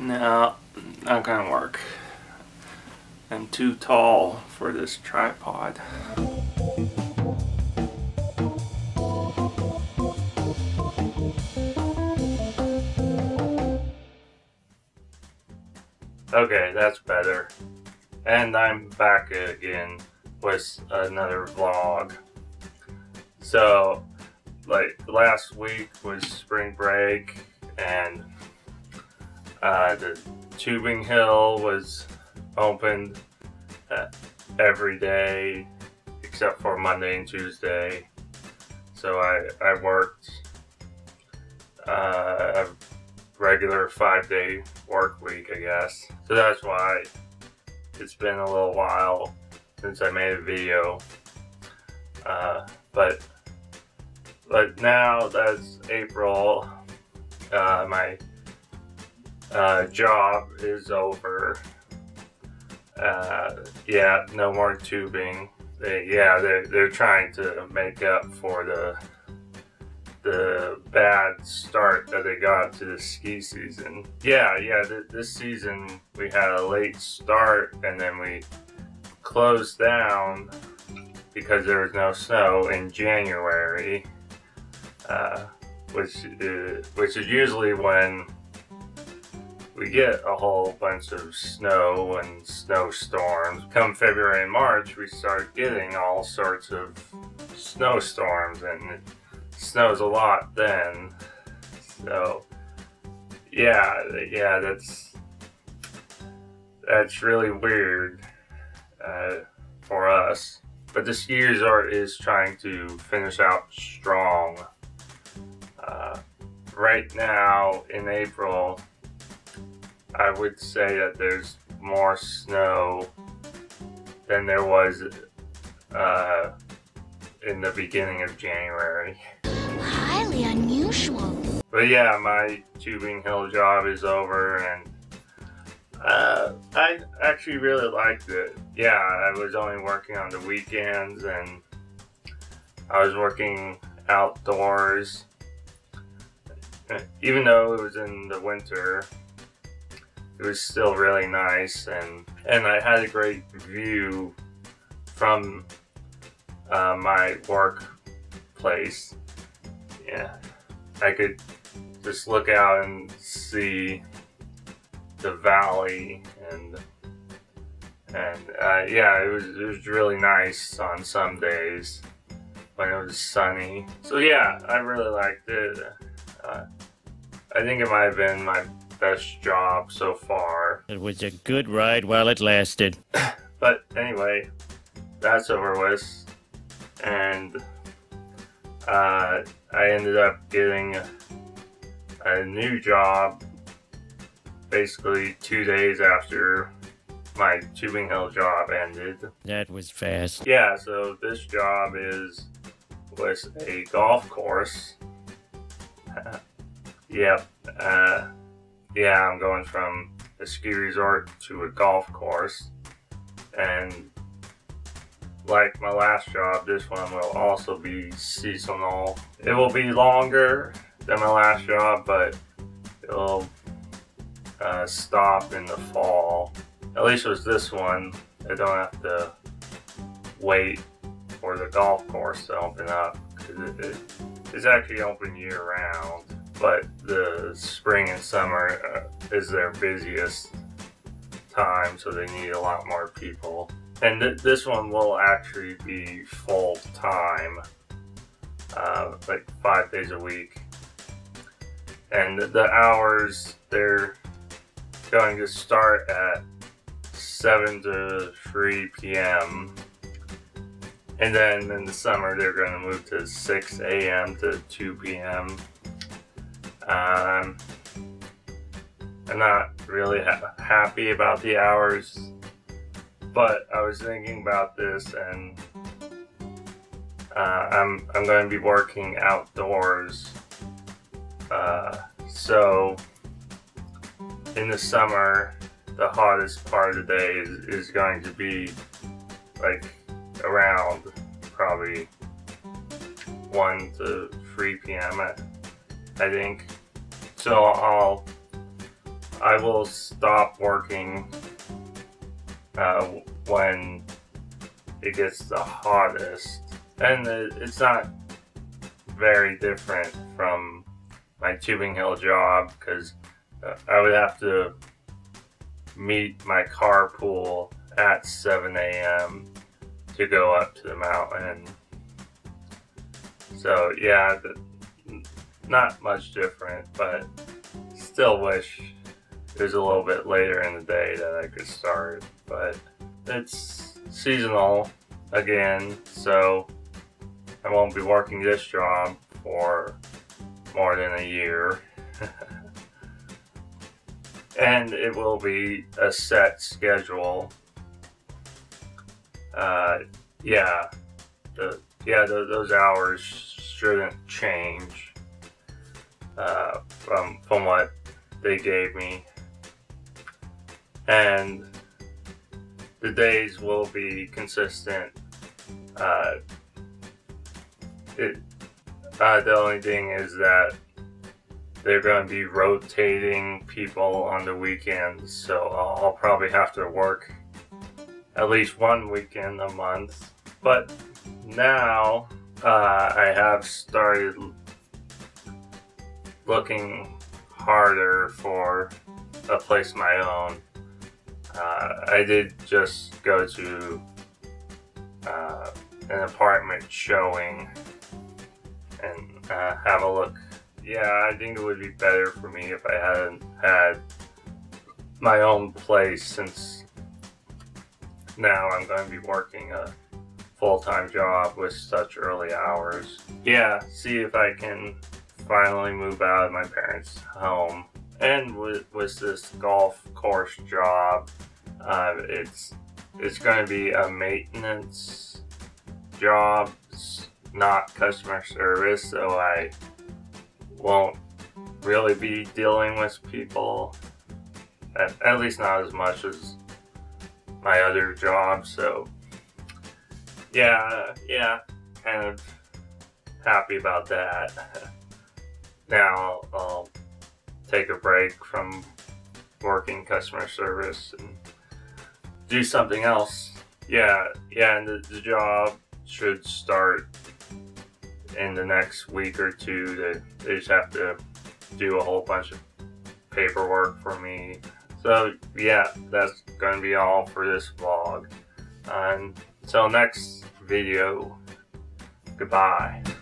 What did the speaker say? No, not gonna work. I'm too tall for this tripod. Okay, that's better. And I'm back again with another vlog. So, like, last week was spring break, and the tubing hill was opened every day except for Monday and Tuesday. So I worked a regular 5-day work week, I guess. So that's why it's been a little while since I made a video. But now that's April. My job is over. Yeah, no more tubing. They're trying to make up for the bad start that they got to the ski season. This season we had a late start, and then we closed down because there was no snow in January, which is usually when we get a whole bunch of snow and snowstorms. Come February and March, we start getting all sorts of snowstorms, and it snows a lot then. So yeah, that's really weird for us. But the skiers is trying to finish out strong. Right now in April, I would say that there's more snow than there was in the beginning of January. Highly unusual. But yeah, my tubing hill job is over, and I actually really liked it. Yeah, I was only working on the weekends, and I was working outdoors, even though it was in the winter. It was still really nice, and I had a great view from my workplace. Yeah, I could just look out and see the valley, and yeah, it was really nice on some days when it was sunny. So yeah, I really liked it. I think it might have been my best job so far. It was a good ride while it lasted. But anyway, that's over with, and I ended up getting a new job basically 2 days after my tubing hill job ended. That was fast. Yeah, so this job was a golf course. Yeah, I'm going from a ski resort to a golf course, and like my last job, this one will also be seasonal. It will be longer than my last job, but it'll stop in the fall. At least with this one, I don't have to wait for the golf course to open up, because it's actually open year-round. But the spring and summer is their busiest time, so they need a lot more people. And this one will actually be full-time, like 5 days a week. And the hours, they're going to start at 7 to 3 p.m. And then in the summer, they're going to move to 6 a.m. to 2 p.m. I'm not really happy about the hours, but I was thinking about this, and I'm going to be working outdoors. So in the summer, the hottest part of the day is going to be like around probably 1 to 3 p.m. I think. so I will stop working when it gets the hottest, and it's not very different from my tubing hill job, because I would have to meet my carpool at 7 a.m. to go up to the mountain. So yeah, not much different, but still wish it was a little bit later in the day that I could start. But it's seasonal again, so I won't be working this job for more than a year. And it will be a set schedule. Those hours shouldn't change from what they gave me, and the days will be consistent. The only thing is that they're going to be rotating people on the weekends, so I'll probably have to work at least one weekend a month. But now I have started looking harder for a place of my own. I did just go to an apartment showing and have a look. Yeah, I think it would be better for me if I hadn't had my own place, since now I'm going to be working a full-time job with such early hours. Yeah, see if I can finally move out of my parents' home. And with this golf course job, it's going to be a maintenance job, not customer service, so I won't really be dealing with people, at least not as much as my other job. So yeah, kind of happy about that. Now I'll take a break from working customer service and do something else. Yeah, and the job should start in the next week or two. They just have to do a whole bunch of paperwork for me. So yeah, that's going to be all for this vlog. Until next video, goodbye.